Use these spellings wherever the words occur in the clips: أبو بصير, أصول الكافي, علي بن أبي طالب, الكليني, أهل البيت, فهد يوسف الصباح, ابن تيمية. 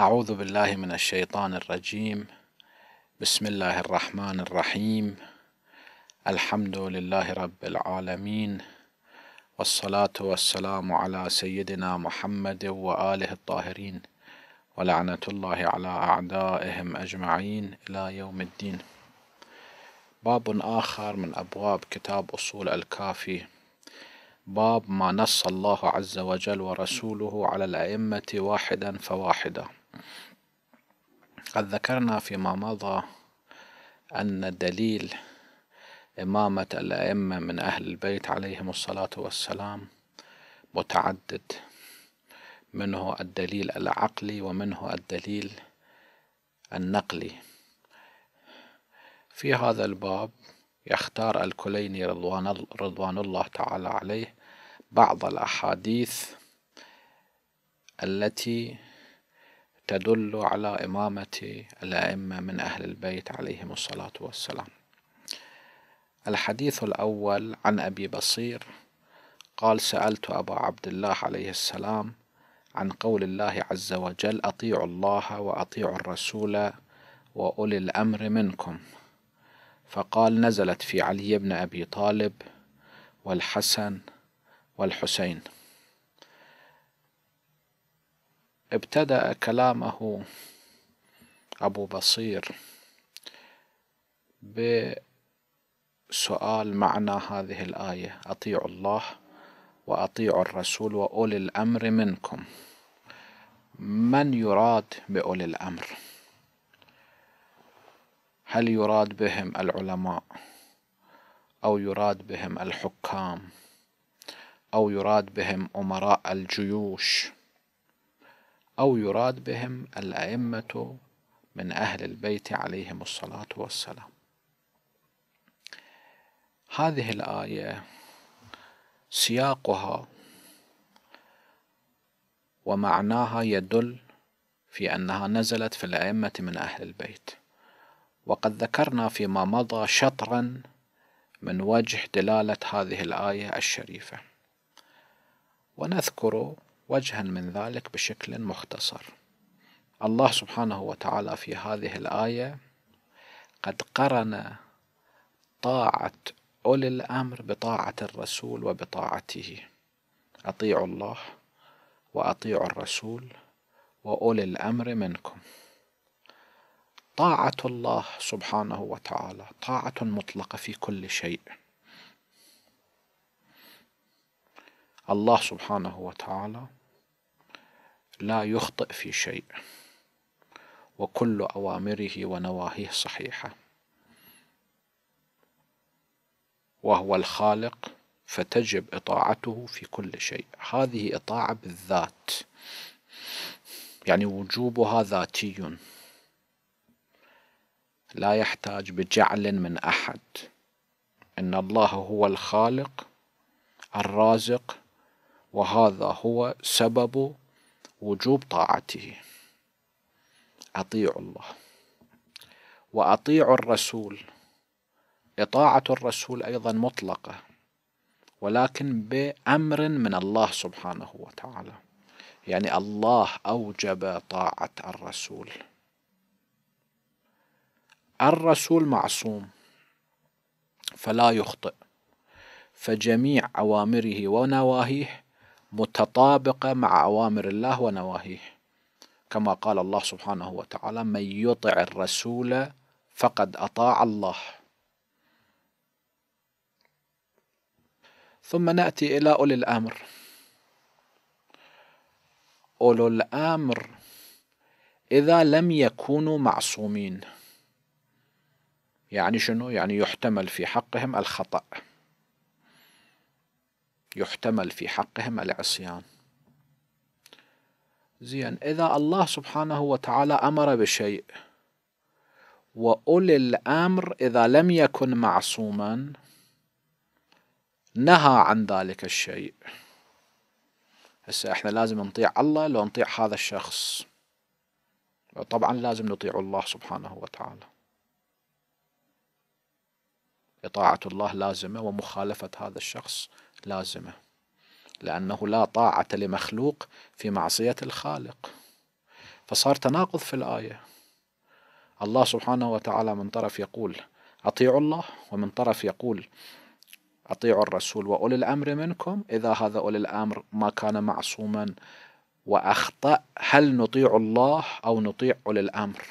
أعوذ بالله من الشيطان الرجيم. بسم الله الرحمن الرحيم. الحمد لله رب العالمين، والصلاة والسلام على سيدنا محمد وآله الطاهرين، ولعنة الله على أعدائهم أجمعين إلى يوم الدين. باب آخر من أبواب كتاب أصول الكافي، باب ما نص الله عز وجل ورسوله على الأئمة واحدا فواحدا. قد ذكرنا فيما مضى أن دليل إمامة الأئمة من أهل البيت عليهم الصلاة والسلام متعدد، منه الدليل العقلي ومنه الدليل النقلي. في هذا الباب يختار الكليني رضوان الله تعالى عليه بعض الأحاديث التي تدل على إمامة الأئمة من أهل البيت عليهم الصلاة والسلام. الحديث الأول عن أبي بصير قال: سألت أبا عبد الله عليه السلام عن قول الله عز وجل: أطيعوا الله وأطيعوا الرسول وأولي الأمر منكم، فقال: نزلت في علي بن أبي طالب والحسن والحسين. ابتدأ كلامه أبو بصير بسؤال معنى هذه الآية: أطيعوا الله وأطيعوا الرسول وأولي الأمر منكم. من يراد بأولي الأمر؟ هل يراد بهم العلماء، أو يراد بهم الحكام، أو يراد بهم أمراء الجيوش، أو يراد بهم الأئمة من أهل البيت عليهم الصلاة والسلام؟ هذه الآية سياقها ومعناها يدل في أنها نزلت في الأئمة من أهل البيت، وقد ذكرنا فيما مضى شطرا من وجه دلالة هذه الآية الشريفة، ونذكر وجها من ذلك بشكل مختصر. الله سبحانه وتعالى في هذه الآية قد قرن طاعة أولي الأمر بطاعة الرسول وبطاعته: أطيعوا الله وأطيعوا الرسول وأولي الأمر منكم. طاعة الله سبحانه وتعالى طاعة مطلقة في كل شيء. الله سبحانه وتعالى لا يخطئ في شيء، وكل أوامره ونواهيه صحيحة، وهو الخالق فتجب إطاعته في كل شيء. هذه إطاعة بالذات، يعني وجوبها ذاتي لا يحتاج بجعل من أحد، إن الله هو الخالق الرازق، وهذا هو سبب وجوب طاعته. أطيعوا الله وأطيعوا الرسول، إطاعة الرسول أيضا مطلقة، ولكن بأمر من الله سبحانه وتعالى، يعني الله أوجب طاعة الرسول. الرسول معصوم فلا يخطئ، فجميع أوامره ونواهيه متطابقة مع أوامر الله ونواهيه، كما قال الله سبحانه وتعالى: من يطع الرسول فقد أطاع الله. ثم نأتي إلى أولي الأمر. أولو الأمر إذا لم يكونوا معصومين، يعني شنو؟ يعني يحتمل في حقهم الخطأ، يحتمل في حقهم العصيان. زين، إذا الله سبحانه وتعالى أمر بشيء، وأولي الأمر إذا لم يكن معصوما نهى عن ذلك الشيء، هسه احنا لازم نطيع الله لو نطيع هذا الشخص، طبعا لازم نطيع الله سبحانه وتعالى. إطاعة الله لازمة، ومخالفة هذا الشخص لازمة، لأنه لا طاعة لمخلوق في معصية الخالق. فصار تناقض في الآية. الله سبحانه وتعالى من طرف يقول أطيعوا الله، ومن طرف يقول أطيعوا الرسول وأولي الأمر منكم، إذا هذا أولي الأمر ما كان معصوما وأخطأ، هل نطيع الله أو نطيع أولي الأمر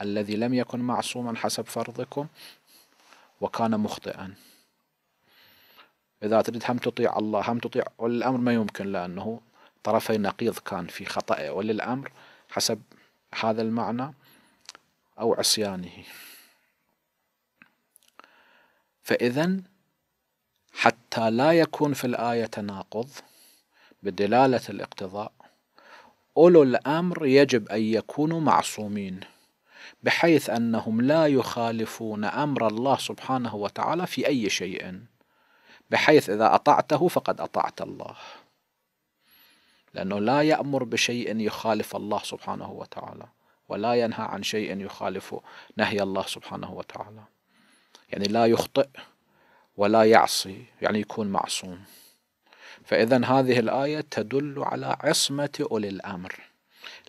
الذي لم يكن معصوما حسب فرضكم وكان مخطئا؟ إذا تريد هم تطيع الله هم تطيع أولي الأمر ما يمكن، لأنه طرفي نقيض، كان في خطأ أولي الأمر حسب هذا المعنى أو عصيانه. فإذن حتى لا يكون في الآية تناقض بدلالة الاقتضاء، أولو الأمر يجب أن يكونوا معصومين بحيث أنهم لا يخالفون أمر الله سبحانه وتعالى في أي شيء، بحيث إذا أطعته فقد أطعت الله، لأنه لا يأمر بشيء يخالف الله سبحانه وتعالى ولا ينهى عن شيء يخالف نهي الله سبحانه وتعالى، يعني لا يخطئ ولا يعصي، يعني يكون معصوم. فإذن هذه الآية تدل على عصمة أولي الأمر،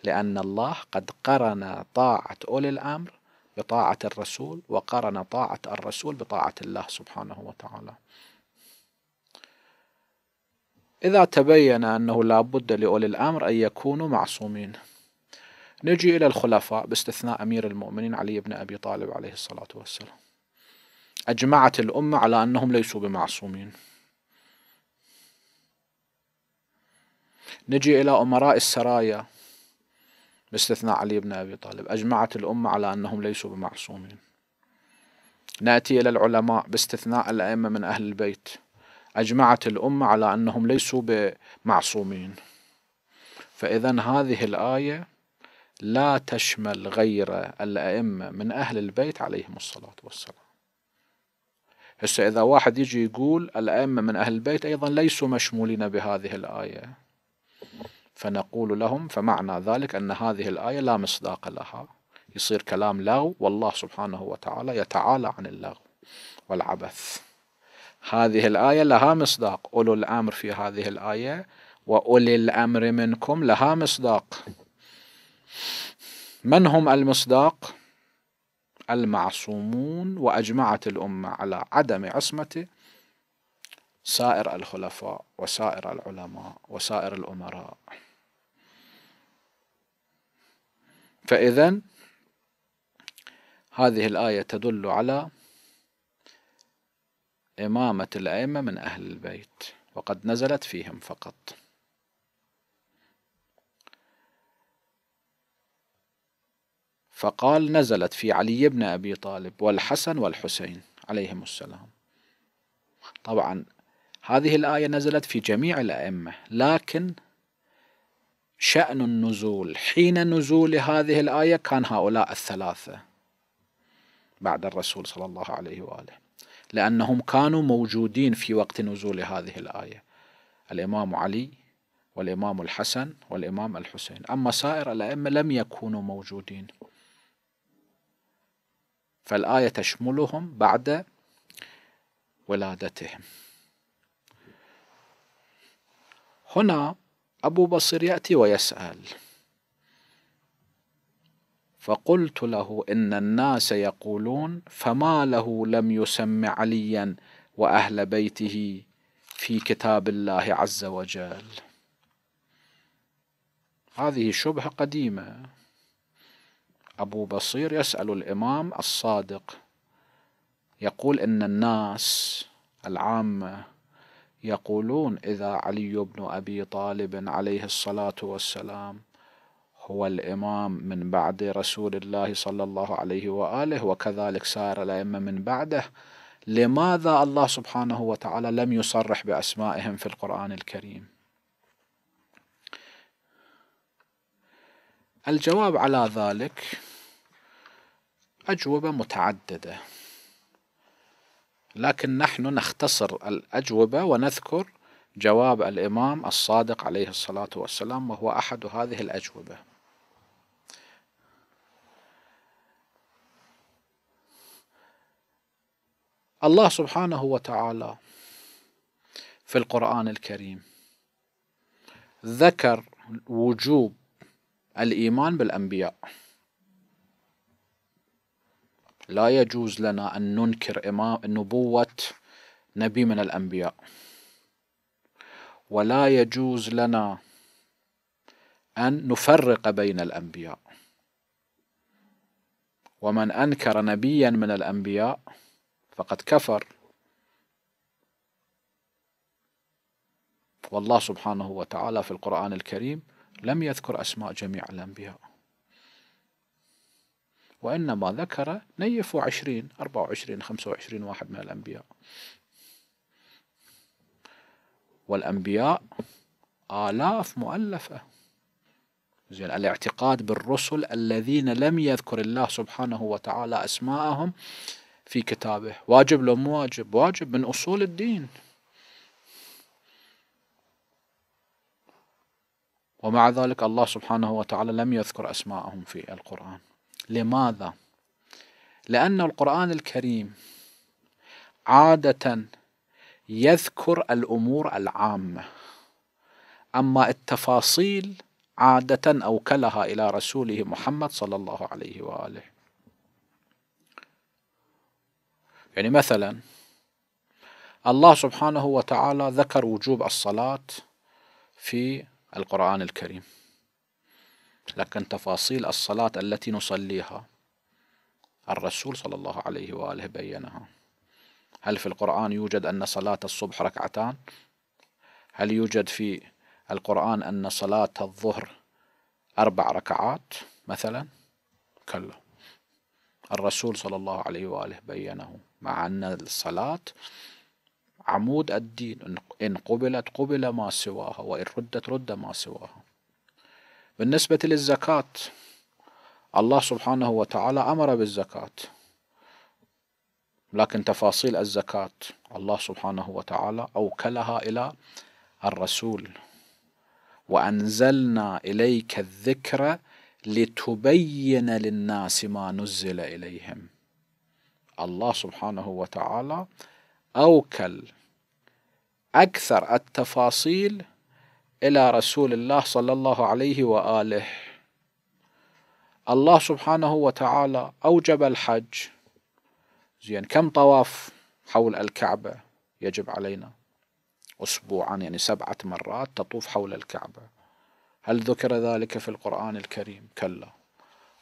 لأن الله قد قرن طاعة أولي الأمر بطاعة الرسول، وقرن طاعة الرسول بطاعة الله سبحانه وتعالى. إذا تبين أنه لا بد لأولي الأمر أن يكونوا معصومين، نجي إلى الخلفاء باستثناء أمير المؤمنين علي بن أبي طالب عليه الصلاة والسلام. أجمعت الأمة على أنهم ليسوا بمعصومين. نجي إلى أمراء السرايا باستثناء علي بن أبي طالب، أجمعت الأمة على أنهم ليسوا بمعصومين. نأتي إلى العلماء باستثناء الأئمة من أهل البيت، أجمعت الأمة على أنهم ليسوا بمعصومين. فإذا هذه الآية لا تشمل غير الأئمة من أهل البيت عليهم الصلاة والسلام. هسه إذا واحد يجي يقول الأئمة من أهل البيت أيضا ليسوا مشمولين بهذه الآية، فنقول لهم فمعنى ذلك أن هذه الآية لا مصداق لها، يصير كلام لغو، والله سبحانه وتعالى يتعالى عن اللغو والعبث. هذه الآية لها مصداق، أولو الأمر في هذه الآية وأولي الأمر منكم لها مصداق. من هم المصداق؟ المعصومون، وأجمعت الأمة على عدم عصمة سائر الخلفاء وسائر العلماء وسائر الأمراء. فإذن هذه الآية تدل على إمامة الأئمة من أهل البيت، وقد نزلت فيهم فقط. فقال نزلت في علي بن أبي طالب والحسن والحسين عليهم السلام. طبعا هذه الآية نزلت في جميع الأئمة، لكن شأن النزول حين نزول هذه الآية كان هؤلاء الثلاثة بعد الرسول صلى الله عليه وآله، لأنهم كانوا موجودين في وقت نزول هذه الآية، الإمام علي والإمام الحسن والإمام الحسين. أما سائر الأئمة لم يكونوا موجودين، فالآية تشملهم بعد ولادتهم. هنا أبو بصير يأتي ويسأل، فقلت له إن الناس يقولون فما له لم يسم عليا وأهل بيته في كتاب الله عز وجل. هذه شبهة قديمة. أبو بصير يسأل الإمام الصادق، يقول إن الناس العامة يقولون إذا علي بن أبي طالب عليه الصلاة والسلام هو الإمام من بعد رسول الله صلى الله عليه وآله، وكذلك سائر الأئمة من بعده، لماذا الله سبحانه وتعالى لم يصرح بأسمائهم في القرآن الكريم؟ الجواب على ذلك أجوبة متعددة، لكن نحن نختصر الأجوبة ونذكر جواب الإمام الصادق عليه الصلاة والسلام، وهو أحد هذه الأجوبة. الله سبحانه وتعالى في القرآن الكريم ذكر وجوب الإيمان بالأنبياء. لا يجوز لنا أن ننكر نبوة نبي من الأنبياء، ولا يجوز لنا أن نفرق بين الأنبياء. ومن أنكر نبيا من الأنبياء فقد كفر، والله سبحانه وتعالى في القرآن الكريم لم يذكر أسماء جميع الأنبياء، وإنما ذكر نيفوا 20 24 25 واحد من الأنبياء. والأنبياء آلاف مؤلفة. زين، الاعتقاد بالرسل الذين لم يذكر الله سبحانه وتعالى أسماءهم في كتابه، واجب لو مو واجب؟ واجب، من أصول الدين. ومع ذلك الله سبحانه وتعالى لم يذكر أسماءهم في القرآن. لماذا؟ لأن القرآن الكريم عادة يذكر الأمور العامة، أما التفاصيل عادة أوكلها إلى رسوله محمد صلى الله عليه وآله. يعني مثلا الله سبحانه وتعالى ذكر وجوب الصلاة في القرآن الكريم، لكن تفاصيل الصلاة التي نصليها الرسول صلى الله عليه وآله بيّنها. هل في القرآن يوجد أن صلاة الصبح ركعتان؟ هل يوجد في القرآن أن صلاة الظهر 4 ركعات مثلا؟ كلا، الرسول صلى الله عليه وآله بيّنه، مع أن الصلاة عمود الدين، إن قبلت قبل ما سواها، وإن ردت رد ما سواها. بالنسبة للزكاة، الله سبحانه وتعالى أمر بالزكاة، لكن تفاصيل الزكاة الله سبحانه وتعالى أوكلها إلى الرسول. وأنزلنا إليك الذكر لتبين للناس ما نزل إليهم. الله سبحانه وتعالى أوكل أكثر التفاصيل إلى رسول الله صلى الله عليه وآله. الله سبحانه وتعالى أوجب الحج. زين، كم طواف حول الكعبة يجب علينا؟ أسبوعا، يعني 7 مرات تطوف حول الكعبة. هل ذكر ذلك في القرآن الكريم؟ كلا،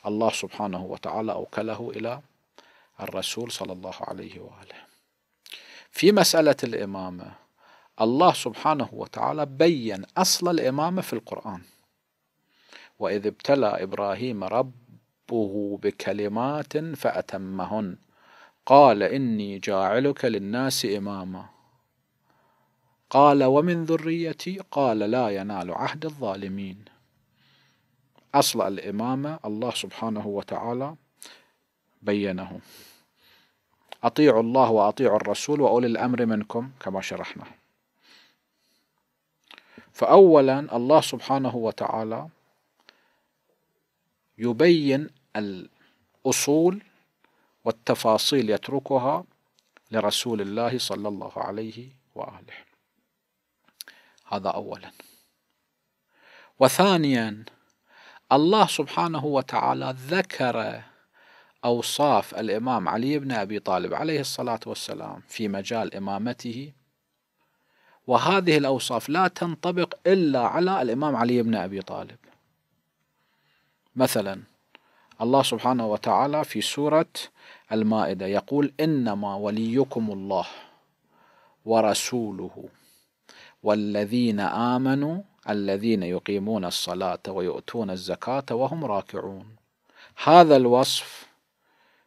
الله سبحانه وتعالى أوكله إلى الرسول صلى الله عليه وآله. في مسألة الإمامة، الله سبحانه وتعالى بيّن أصل الإمامة في القرآن. وإذ ابتلى إبراهيم ربه بكلمات فأتمهن قال إني جاعلك للناس إماما قال ومن ذريتي قال لا ينال عهد الظالمين. أصل الإمامة الله سبحانه وتعالى بيّنه. أطيعوا الله وأطيعوا الرسول وأولي الأمر منكم كما شرحنا. فأولا الله سبحانه وتعالى يبين الأصول والتفاصيل يتركها لرسول الله صلى الله عليه وآله، هذا أولا. وثانيا الله سبحانه وتعالى ذكر أوصاف الإمام علي بن أبي طالب عليه الصلاة والسلام في مجال إمامته، وهذه الأوصاف لا تنطبق إلا على الإمام علي بن أبي طالب. مثلا الله سبحانه وتعالى في سورة المائدة يقول إنما وليكم الله ورسوله والذين آمنوا الذين يقيمون الصلاة ويؤتون الزكاة وهم راكعون. هذا الوصف،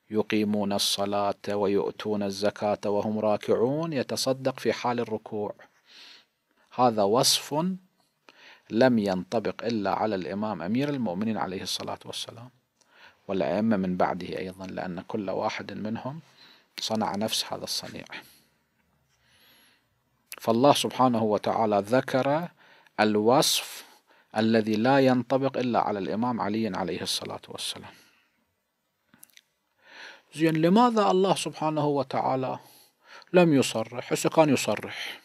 يقيمون الصلاة ويؤتون الزكاة وهم راكعون، يتصدق في حال الركوع. هذا وصف لم ينطبق إلا على الإمام أمير المؤمنين عليه الصلاة والسلام، والأئمة من بعده أيضا، لأن كل واحد منهم صنع نفس هذا الصنيع. فالله سبحانه وتعالى ذكر الوصف الذي لا ينطبق إلا على الإمام علي عليه الصلاة والسلام. زين، لماذا الله سبحانه وتعالى لم يصرح؟ هسه كان يصرح،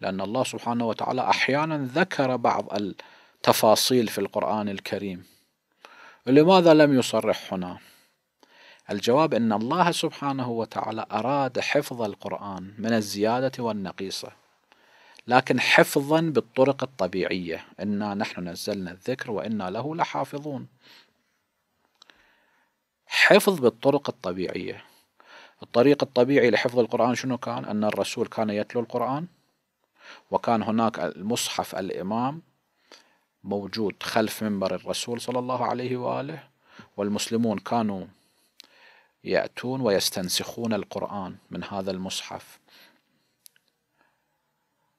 لأن الله سبحانه وتعالى أحيانا ذكر بعض تفاصيل في القرآن الكريم. لماذا لم يصرح هنا؟ الجواب أن الله سبحانه وتعالى أراد حفظ القرآن من الزيادة والنقيصة، لكن حفظا بالطرق الطبيعية، إنا نحن نزلنا الذكر وإنا له لحافظون. حفظ بالطرق الطبيعية. الطريق الطبيعي لحفظ القرآن شنو كان؟ أن الرسول كان يتلو القرآن، وكان هناك المصحف الإمام موجود خلف منبر الرسول صلى الله عليه وآله، والمسلمون كانوا يأتون ويستنسخون القرآن من هذا المصحف،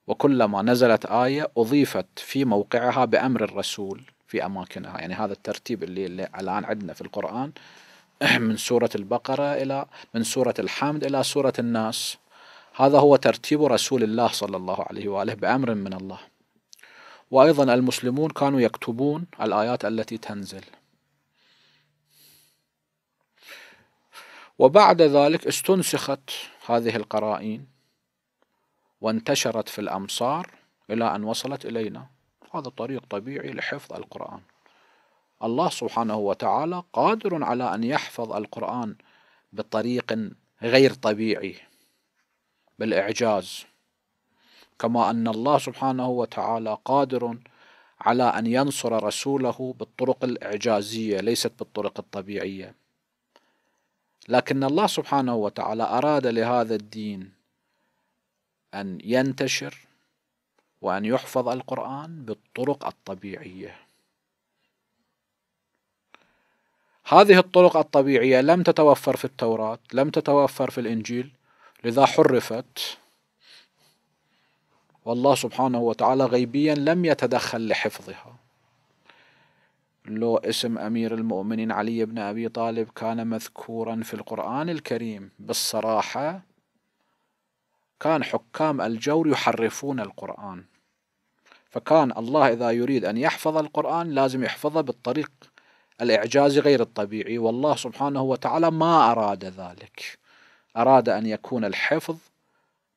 وكلما نزلت آية أضيفت في موقعها بأمر الرسول في أماكنها. يعني هذا الترتيب اللي الآن عندنا في القرآن، من سورة البقرة من سورة الحمد إلى سورة الناس، هذا هو ترتيب رسول الله صلى الله عليه وآله بأمر من الله. وأيضا المسلمون كانوا يكتبون الآيات التي تنزل، وبعد ذلك استنسخت هذه القرائن وانتشرت في الأمصار إلى أن وصلت إلينا. هذا طريق طبيعي لحفظ القرآن. الله سبحانه وتعالى قادر على أن يحفظ القرآن بطريق غير طبيعي بالإعجاز، كما أن الله سبحانه وتعالى قادر على أن ينصر رسوله بالطرق الإعجازية ليست بالطرق الطبيعية. لكن الله سبحانه وتعالى أراد لهذا الدين أن ينتشر وأن يحفظ القرآن بالطرق الطبيعية. هذه الطرق الطبيعية لم تتوفر في التوراة، لم تتوفر في الإنجيل، لذا حرفت، والله سبحانه وتعالى غيبيا لم يتدخل لحفظها. لو اسم أمير المؤمنين علي بن أبي طالب كان مذكورا في القرآن الكريم بالصراحة، كان حكام الجور يحرفون القرآن. فكان الله إذا يريد أن يحفظ القرآن لازم يحفظه بالطريق الإعجازي غير الطبيعي، والله سبحانه وتعالى ما أراد ذلك. أراد أن يكون الحفظ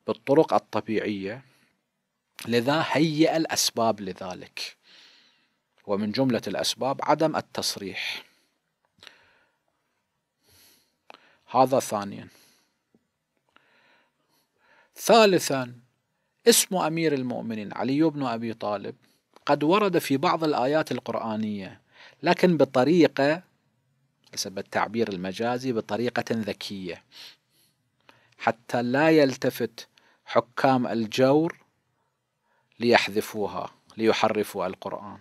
بالطرق الطبيعية، لذا هيئ الأسباب لذلك، ومن جملة الأسباب عدم التصريح. هذا ثانيا. ثالثا، اسم أمير المؤمنين علي بن أبي طالب قد ورد في بعض الآيات القرآنية، لكن بطريقة حسب التعبير المجازي بطريقة ذكية، حتى لا يلتفت حكام الجور ليحذفوها ليحرفوا القرآن.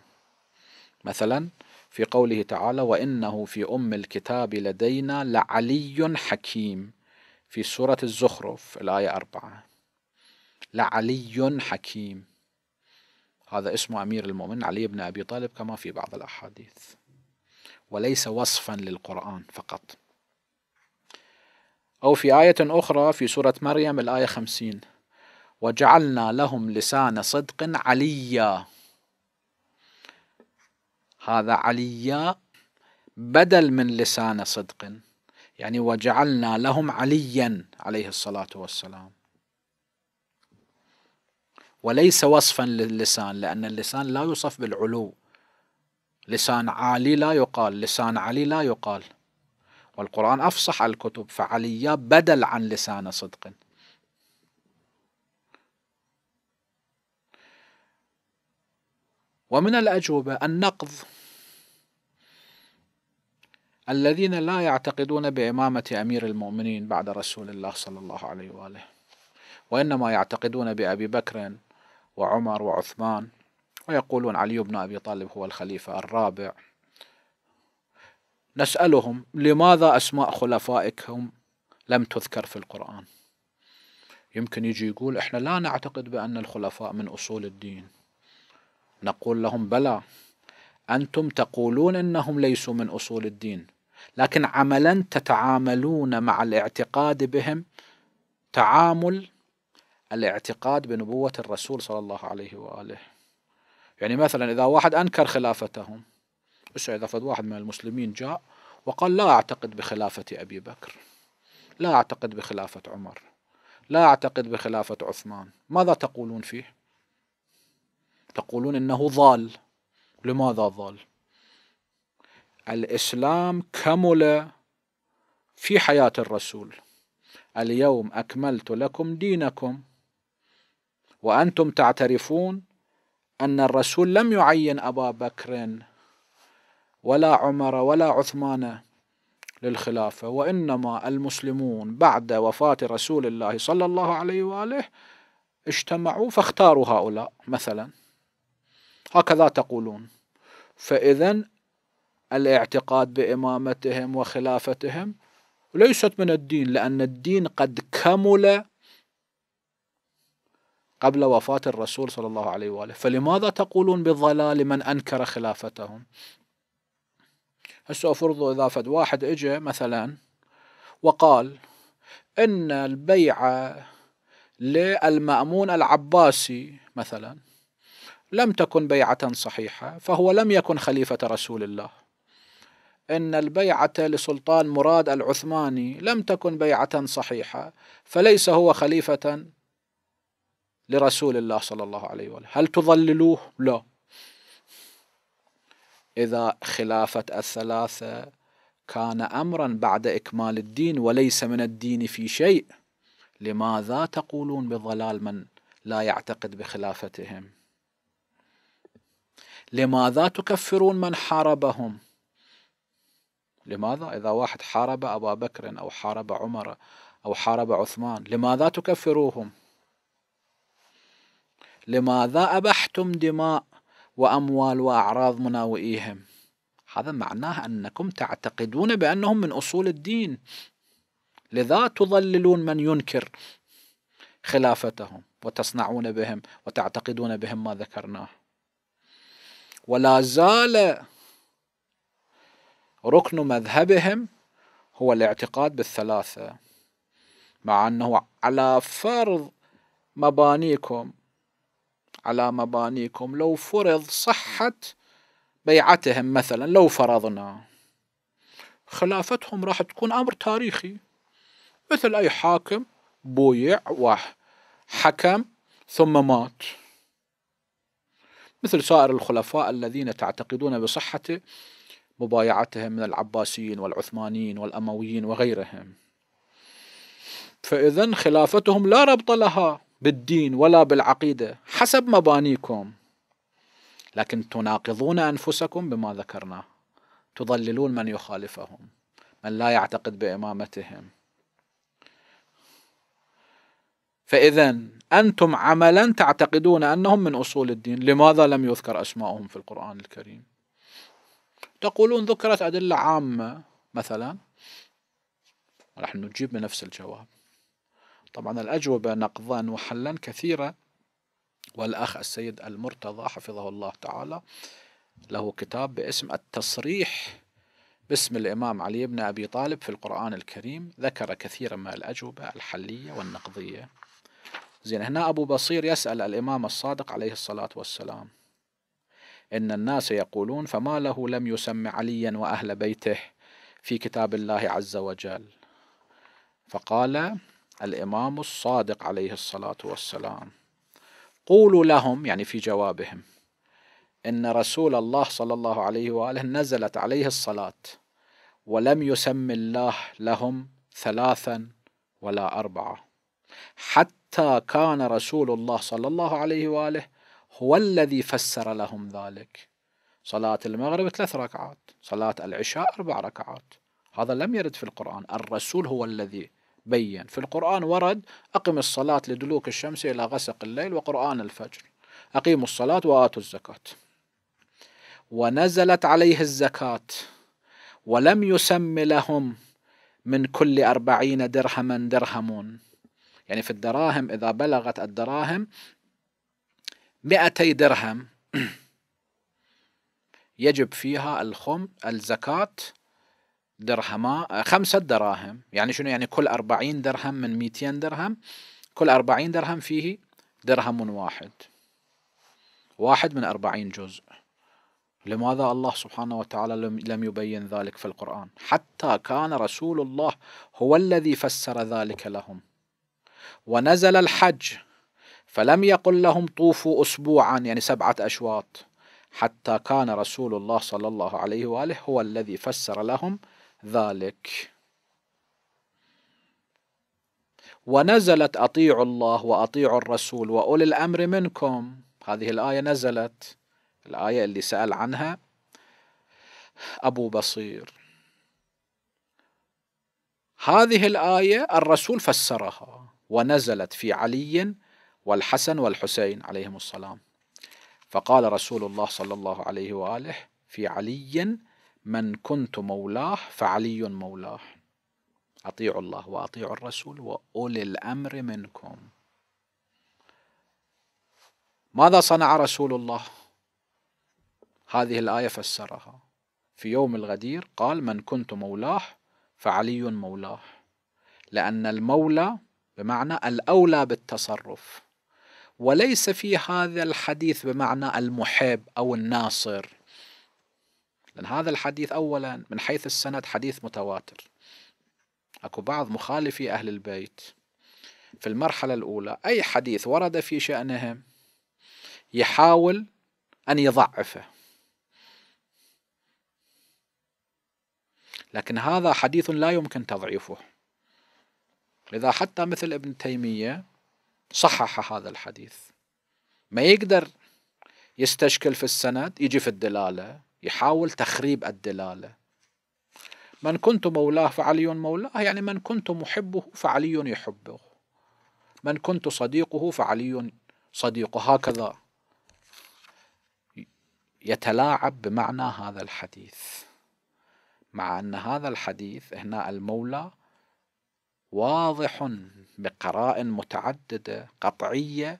مثلا في قوله تعالى: وإنه في أم الكتاب لدينا لعلي حكيم، في سورة الزخرف الآية 4. لعلي حكيم، هذا اسم أمير المؤمنين علي بن أبي طالب كما في بعض الأحاديث، وليس وصفا للقرآن فقط. أو في آية أخرى في سورة مريم الآية 50: وجعلنا لهم لسان صدق عليا. هذا عليا بدل من لسان صدق، يعني وجعلنا لهم عليا عليه الصلاة والسلام، وليس وصفا للسان، لأن اللسان لا يوصف بالعلو. لسان عالي لا يقال، لسان علي لا يقال، والقرآن أفصح الكتب، فعليا بدل عن لسان صدق. ومن الأجوبة النقض، الذين لا يعتقدون بإمامة أمير المؤمنين بعد رسول الله صلى الله عليه وآله، وإنما يعتقدون بأبي بكر وعمر وعثمان، ويقولون علي بن أبي طالب هو الخليفة الرابع. نسألهم: لماذا أسماء خلفائكم لم تذكر في القرآن؟ يمكن يجي يقول: إحنا لا نعتقد بأن الخلفاء من أصول الدين. نقول لهم: بلى، أنتم تقولون إنهم ليسوا من أصول الدين، لكن عملا تتعاملون مع الاعتقاد بهم تعامل الاعتقاد بنبوة الرسول صلى الله عليه وآله. يعني مثلا إذا واحد أنكر خلافتهم، إذا فد واحد من المسلمين جاء وقال: لا أعتقد بخلافة أبي بكر، لا أعتقد بخلافة عمر، لا أعتقد بخلافة عثمان، ماذا تقولون فيه؟ تقولون إنه ضال، لماذا ضل؟ الإسلام كمل في حياة الرسول. اليوم أكملت لكم دينكم، وأنتم تعترفون أن الرسول لم يعين أبا بكر ولا عمر ولا عثمان للخلافة، وإنما المسلمون بعد وفاة رسول الله صلى الله عليه وآله اجتمعوا فاختاروا هؤلاء مثلا، هكذا تقولون. فإذن الاعتقاد بإمامتهم وخلافتهم ليست من الدين، لأن الدين قد كمل قبل وفاة الرسول صلى الله عليه وآله، فلماذا تقولون بضلال من أنكر خلافتهم؟ هسه أفرضوا إذا فد واحد إجا مثلا وقال إن البيعة للمأمون العباسي مثلا لم تكن بيعة صحيحة، فهو لم يكن خليفة رسول الله. إن البيعة لسلطان مراد العثماني لم تكن بيعة صحيحة، فليس هو خليفة لرسول الله صلى الله عليه وآله. هل تضللوه؟ لا. إذا خلافة الثلاثة كان أمرا بعد إكمال الدين وليس من الدين في شيء، لماذا تقولون بضلال من لا يعتقد بخلافتهم؟ لماذا تكفرون من حاربهم؟ لماذا إذا واحد حارب أبا بكر أو حارب عمر أو حارب عثمان، لماذا تكفروهم؟ لماذا أبحتم دماء وأموال وأعراض مناوئيهم؟ هذا معناه أنكم تعتقدون بأنهم من أصول الدين، لذا تضللون من ينكر خلافتهم وتصنعون بهم وتعتقدون بهم ما ذكرناه. ولا زال ركن مذهبهم هو الاعتقاد بالثلاثة، مع أنه على فرض مبانيكم، على مبانيكم لو فرض صحة بيعتهم مثلا، لو فرضنا خلافتهم راح تكون أمر تاريخي، مثل أي حاكم بويع وحكم ثم مات، مثل سائر الخلفاء الذين تعتقدون بصحة مبايعتهم من العباسيين والعثمانيين والأمويين وغيرهم. فإذن خلافتهم لا ربط لها بالدين ولا بالعقيدة حسب مبانيكم، لكن تناقضون أنفسكم بما ذكرناه، تضللون من يخالفهم، من لا يعتقد بإمامتهم. فإذن أنتم عملا تعتقدون أنهم من أصول الدين، لماذا لم يذكر أسماؤهم في القرآن الكريم؟ تقولون ذكرت أدلة عامة مثلا، راح نجيب بنفس الجواب. طبعا الأجوبة نقضا وحلا كثيرة، والأخ السيد المرتضى حفظه الله تعالى له كتاب باسم التصريح باسم الإمام علي بن أبي طالب في القرآن الكريم، ذكر كثيرا من الأجوبة الحلية والنقضية. زين، هنا أبو بصير يسأل الإمام الصادق عليه الصلاة والسلام: إن الناس يقولون فما له لم يسم عليا وأهل بيته في كتاب الله عز وجل؟ فقال الإمام الصادق عليه الصلاة والسلام: قولوا لهم، يعني في جوابهم، إن رسول الله صلى الله عليه وآله نزلت عليه الصلاة ولم يسم الله لهم ثلاثا ولا أربعة، حتى كان رسول الله صلى الله عليه وآله هو الذي فسر لهم ذلك. صلاة المغرب 3 ركعات، صلاة العشاء 4 ركعات، هذا لم يرد في القرآن، الرسول هو الذي بيّن. في القرآن ورد: أقم الصلاة لدلوك الشمس إلى غسق الليل وقرآن الفجر، أقيموا الصلاة وآتوا الزكاة. ونزلت عليه الزكاة ولم يسم لهم من كل 40 درهما درهم، يعني في الدراهم إذا بلغت الدراهم 200 درهم يجب فيها الزكاة درهما 5 دراهم. يعني شنو يعني؟ كل 40 درهم من 200 درهم، كل 40 درهم فيه درهم واحد من 40 جزء. لماذا الله سبحانه وتعالى لم يبين ذلك في القرآن؟ حتى كان رسول الله هو الذي فسر ذلك لهم. ونزل الحج فلم يقل لهم طوفوا أسبوعا، يعني 7 أشواط، حتى كان رسول الله صلى الله عليه وآله هو الذي فسر لهم ذلك. ونزلت أطيعوا الله وأطيعوا الرسول وأولي الأمر منكم، هذه الآية نزلت، الآية اللي سأل عنها أبو بصير. هذه الآية الرسول فسرها ونزلت في علي والحسن والحسين عليهم السلام، فقال رسول الله صلى الله عليه وآله في علي: من كنت مولاه فعلي مولاه. أطيعوا الله وأطيعوا الرسول وأولي الأمر منكم. ماذا صنع رسول الله؟ هذه الآية فسرها في يوم الغدير، قال: من كنت مولاه فعلي مولاه، لأن المولى بمعنى الأولى بالتصرف، وليس في هذا الحديث بمعنى المحب أو الناصر، لأن هذا الحديث أولا من حيث السند حديث متواتر. أكو بعض مخالفي أهل البيت في المرحلة الأولى أي حديث ورد في شأنهم يحاول أن يضعفه، لكن هذا حديث لا يمكن تضعيفه، لذا حتى مثل ابن تيمية صحح هذا الحديث. ما يقدر يستشكل في السند، يجي في الدلالة يحاول تخريب الدلالة. من كنت مولاه فعلي مولاه يعني من كنت محبه فعلي يحبه، من كنت صديقه فعلي صديقه، هكذا يتلاعب بمعنى هذا الحديث، مع أن هذا الحديث هنا المولى واضح بقراء متعددة قطعية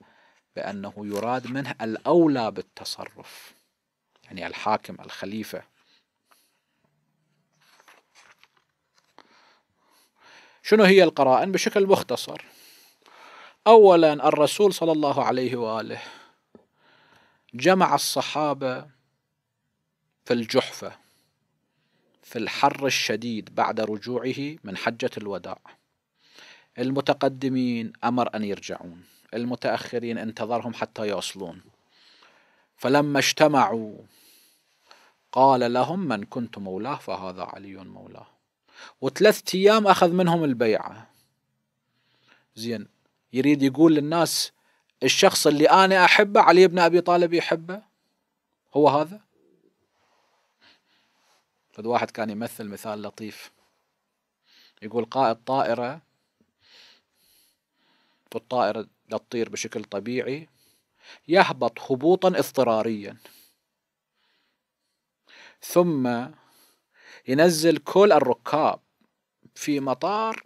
بأنه يراد منه الأولى بالتصرف، يعني الحاكم الخليفة. شنو هي القرائن؟ بشكل مختصر، أولا الرسول صلى الله عليه وآله جمع الصحابة في الجحفة في الحر الشديد بعد رجوعه من حجة الوداع. المتقدمين أمر أن يرجعون، المتأخرين انتظرهم حتى يوصلون. فلما اجتمعوا قال لهم: من كنت مولاه فهذا علي مولاه. وثلاثة أيام أخذ منهم البيعة. زين، يريد يقول للناس الشخص اللي أنا أحبه علي بن أبي طالب يحبه هو هذا؟ فد واحد كان يمثل مثال لطيف، يقول قائد طائرة، فالطائرة تطير بشكل طبيعي، يهبط هبوطا اضطراريا ثم ينزل كل الركاب في مطار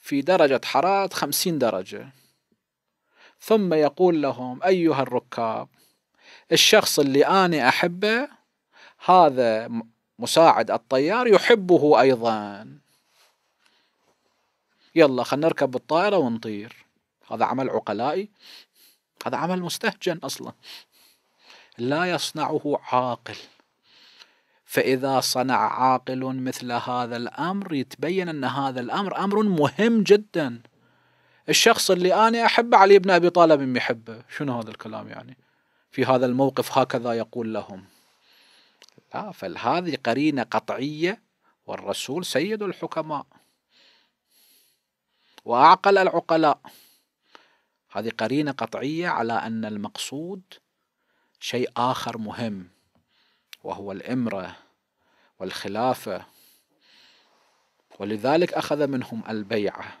في درجة حرارة 50 درجة، ثم يقول لهم: أيها الركاب، الشخص اللي أنا أحبه هذا مساعد الطيار يحبه أيضا، يلا خلينا نركب بالطائرة ونطير. هذا عمل عقلائي، هذا عمل مستهجن أصلا لا يصنعه عاقل. فإذا صنع عاقل مثل هذا الأمر يتبين أن هذا الأمر أمر مهم جدا. الشخص اللي أنا أحبه علي بن أبي طالب يحبه، شنو هذا الكلام يعني؟ في هذا الموقف هكذا يقول لهم؟ لا، فهذه قرينة قطعية، والرسول سيد الحكماء وأعقل العقلاء، هذه قرينة قطعية على أن المقصود شيء آخر مهم وهو الإمرة والخلافة، ولذلك أخذ منهم البيعة.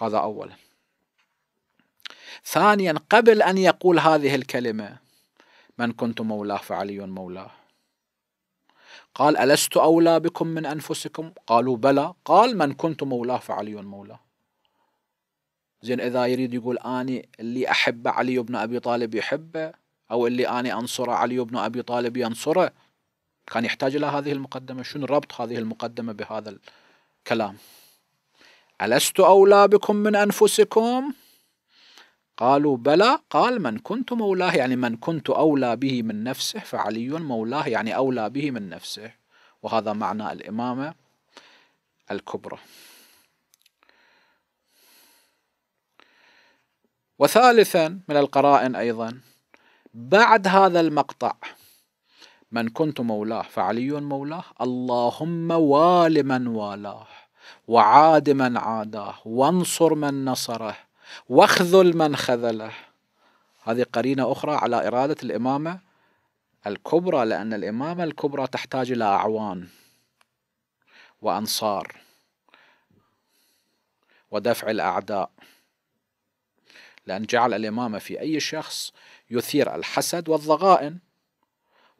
هذا أولا. ثانيا، قبل أن يقول هذه الكلمة من كنت مولاه فعلي مولاه، قال: ألست أولى بكم من أنفسكم؟ قالوا: بلى. قال: من كنت مولاه فعلي مولاه. زين، إذا يريد يقول أني اللي أحب علي بن أبي طالب يحبه، أو اللي أنا أنصره علي بن أبي طالب ينصره، كان يحتاج إلى هذه المقدمة. شنو ربط هذه المقدمة بهذا الكلام؟ ألست أولى بكم من أنفسكم؟ قالوا: بلى. قال: من كنت مولاه، يعني من كنت أولى به من نفسه فعلي مولاه، يعني أولى به من نفسه، وهذا معنى الإمامة الكبرى. وثالثا من القرائن أيضا بعد هذا المقطع: من كنت مولاه فعلي مولاه، اللهم وال من والاه وعاد من عاداه وانصر من نصره واخذل من خذله. هذه قرينة أخرى على إرادة الإمامة الكبرى، لأن الإمامة الكبرى تحتاج إلى أعوان وأنصار ودفع الأعداء، لأن جعل الإمامة في أي شخص يثير الحسد والضغائن،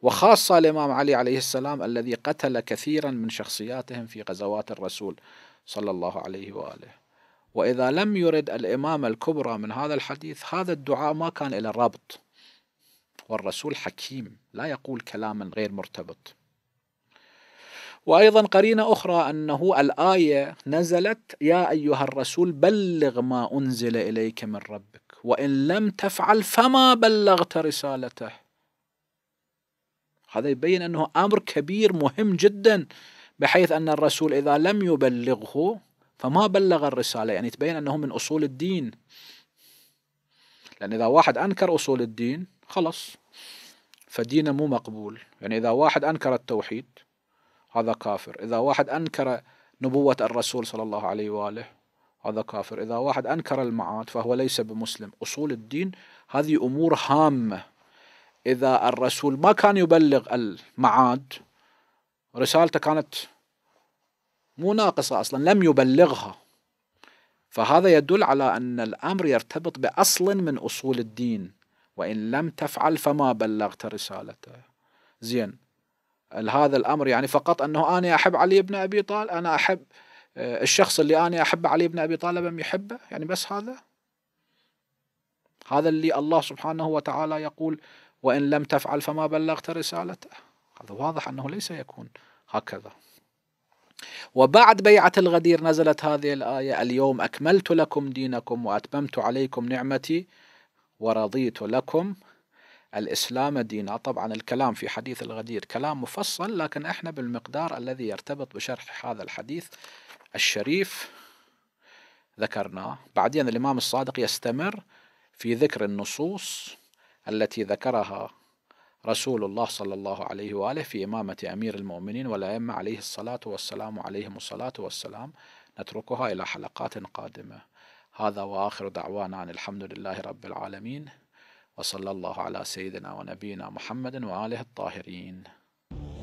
وخاصة الإمام علي عليه السلام الذي قتل كثيرا من شخصياتهم في غزوات الرسول صلى الله عليه وآله. وإذا لم يرد الإمامة الكبرى من هذا الحديث هذا الدعاء ما كان إلى ربط، والرسول حكيم لا يقول كلاما غير مرتبط. وأيضا قرينة أخرى أنه الآية نزلت: يا أيها الرسول بلغ ما أنزل إليك من ربك وإن لم تفعل فما بلغت رسالته. هذا يبين أنه أمر كبير مهم جدا، بحيث أن الرسول إذا لم يبلغه فما بلغ الرسالة، يعني تبين أنه من أصول الدين، لأن إذا واحد أنكر أصول الدين خلص فدينه مو مقبول. يعني إذا واحد أنكر التوحيد هذا كافر، إذا واحد أنكر نبوة الرسول صلى الله عليه وآله هذا كافر، إذا واحد أنكر المعاد فهو ليس بمسلم. أصول الدين هذه أمور هامة، إذا الرسول ما كان يبلغ المعاد رسالته كانت مو ناقصة أصلا، لم يبلغها، فهذا يدل على أن الأمر يرتبط بأصل من أصول الدين: وإن لم تفعل فما بلغت رسالته. زين، هذا الأمر يعني فقط أنه أنا أحب علي بن أبي طالب، أنا أحب الشخص اللي أنا أحب علي بن أبي طالب أم يحبه، يعني بس هذا اللي الله سبحانه وتعالى يقول وإن لم تفعل فما بلغت رسالته؟ هذا واضح أنه ليس يكون هكذا. وبعد بيعة الغدير نزلت هذه الآية: اليوم أكملت لكم دينكم وأتممت عليكم نعمتي ورضيت لكم الإسلام دينا. طبعا الكلام في حديث الغدير كلام مفصل، لكن احنا بالمقدار الذي يرتبط بشرح هذا الحديث الشريف ذكرناه. بعدين الإمام الصادق يستمر في ذكر النصوص التي ذكرها رسول الله صلى الله عليه وآله في إمامة أمير المؤمنين والأئمة عليه الصلاة والسلام عليهم الصلاة والسلام، نتركها إلى حلقات قادمة. هذا وآخر دعوانا أن الحمد لله رب العالمين، وصلى الله على سيدنا ونبينا محمد وآله الطاهرين.